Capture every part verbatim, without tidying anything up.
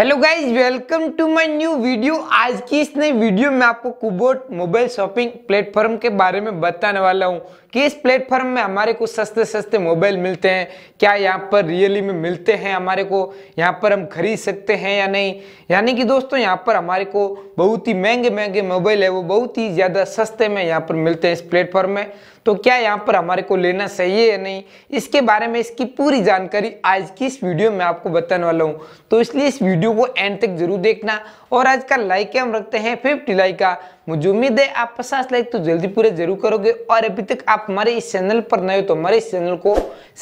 Hello guys, welcome to my new video. आज की इस नई वीडियो में आपको कुबोट मोबाइल शॉपिंग प्लेटफॉर्म के बारे में बताने वाला हूं कि इस प्लेटफॉर्म में हमारे को सस्ते सस्ते मोबाइल मिलते हैं क्या, यहां पर रियली में मिलते हैं, हमारे को यहां पर हम खरीद सकते हैं या नहीं। यानी कि दोस्तों यहां पर हमारे को बहुत ही महंगे महंगे मोबाइल है वो बहुत ही ज़्यादा सस्ते में यहाँ पर मिलते हैं इस प्लेटफॉर्म में। तो क्या यहाँ पर हमारे को लेना चाहिए या नहीं, इसके बारे में इसकी पूरी जानकारी आज की इस वीडियो में आपको बताने वाला हूँ। तो इसलिए इस वीडियो को एंड तक जरूर देखना। और आज का लाइक हम रखते हैं पचास लाइक का, मुझे उम्मीद है आप पचास लाइक तो जल्दी पूरे जरूर करोगे। और अभी तक आप हमारे इस चैनल पर नए हो तो हमारे इस चैनल को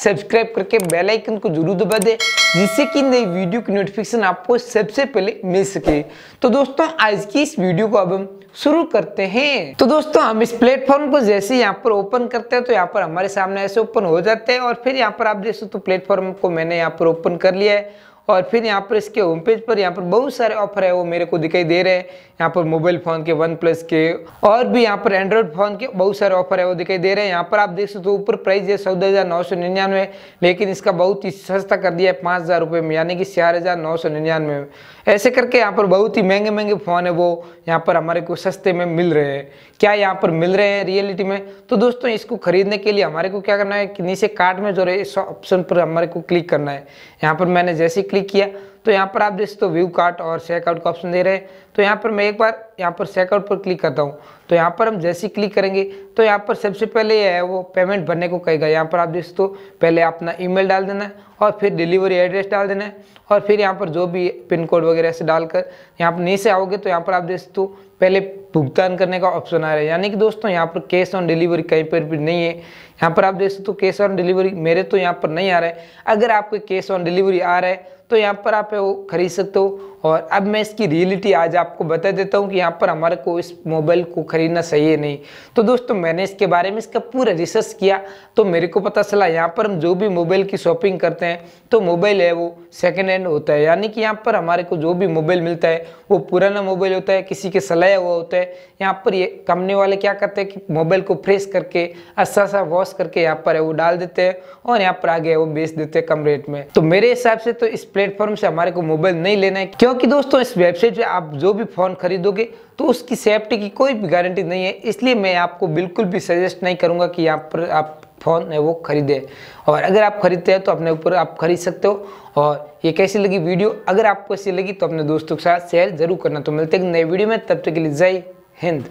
सब्सक्राइब करके बेल आइकन को जरूर दबा दे, जिससे कि नई वीडियो की नोटिफिकेशन आपको सबसे पहले मिल सके। तो दोस्तों आज की इस वीडियो को अब हम शुरू करते हैं। तो दोस्तों हम इस प्लेटफॉर्म को जैसे यहाँ पर ओपन करते हैं तो यहाँ पर हमारे सामने ऐसे ओपन हो जाते हैं। और फिर यहाँ पर आप देखो तो प्लेटफॉर्म को मैंने यहाँ पर ओपन कर लिया है। और फिर यहाँ पर इसके होम पेज पर यहाँ पर बहुत सारे ऑफर है वो मेरे को दिखाई दे रहे हैं। यहाँ पर मोबाइल फ़ोन के, वन प्लस के और भी यहाँ पर एंड्रॉयड फ़ोन के बहुत सारे ऑफर है वो दिखाई दे रहे हैं। यहाँ पर आप देख सकते हो तो ऊपर प्राइस है चौदह हज़ार नौ सौ निन्यानवे, लेकिन इसका बहुत ही सस्ता कर दिया है पाँच हज़ार रुपये में, यानी कि चार हज़ार नौ सौ निन्यानवे में। ऐसे करके यहाँ पर बहुत ही महंगे महंगे फ़ोन है वो यहाँ पर हमारे को सस्ते में मिल रहे हैं। क्या यहाँ पर मिल रहे हैं रियलिटी में? तो दोस्तों इसको खरीदने के लिए हमारे को क्या करना है कि नीचे कार्ट में जो है इस ऑप्शन पर हमारे को क्लिक करना है। यहाँ पर मैंने जैसे किया तो यहाँ पर आप देख सकते हो व्यू कार्ट और चेकआउट का ऑप्शन दे रहे हैं। तो यहाँ पर मैं एक बार यहाँ पर चेकआउट पर क्लिक करता हूँ। तो यहाँ पर हम जैसे क्लिक करेंगे तो यहाँ पर सबसे पहले यह है वो पेमेंट भरने को कहेगा। यहाँ पर आप देख सकते हो पहले अपना ईमेल डाल देना है और फिर डिलीवरी एड्रेस डाल देना है और फिर यहाँ पर जो भी पिन कोड वगैरह से डालकर यहाँ पर नीचे आओगे तो यहाँ पर आप देख सकते हो पहले भुगतान करने का ऑप्शन आ रहा है। यानी कि दोस्तों यहाँ पर कैश ऑन डिलीवरी कहीं पर भी नहीं है। यहाँ पर आप देख सकते हो कैश ऑन डिलीवरी मेरे तो यहाँ पर नहीं आ रहा है। अगर आपको कैश ऑन डिलीवरी आ रहा है तो यहाँ पर आप वो खरीद सकते हो। और अब मैं इसकी रियलिटी आज आपको बता देता हूँ कि यहाँ पर हमारे को इस मोबाइल को खरीदना सही है नहीं। तो दोस्तों मैंने इसके बारे में इसका पूरा रिसर्च किया तो मेरे को पता चला यहाँ पर हम जो भी मोबाइल की शॉपिंग करते हैं तो मोबाइल है वो सेकेंड हैंड होता है। यानी कि यहाँ पर हमारे को जो भी मोबाइल मिलता है वो पुराना मोबाइल होता है, किसी के सलाया हुआ होता है। यहाँ पर ये कंपनी वाले क्या करते हैं कि मोबाइल को फ्रेश करके अच्छा सा वॉश करके यहाँ पर है वो डाल देते हैं और यहाँ पर आगे वो बेच देते हैं कम रेट में। तो मेरे हिसाब से तो इस प्लेटफॉर्म से हमारे को मोबाइल नहीं लेना है, क्योंकि दोस्तों इस वेबसाइट पे आप जो भी फ़ोन खरीदोगे तो उसकी सेफ्टी की कोई भी गारंटी नहीं है। इसलिए मैं आपको बिल्कुल भी सजेस्ट नहीं करूँगा कि यहाँ पर आप फ़ोन है वो खरीदे। और अगर आप खरीदते हैं तो अपने ऊपर आप खरीद सकते हो। और ये कैसी लगी वीडियो, अगर आपको ऐसी लगी तो अपने दोस्तों के साथ शेयर जरूर करना। तो मिलते हैं नए वीडियो में, तब तक के लिए जय हिंद।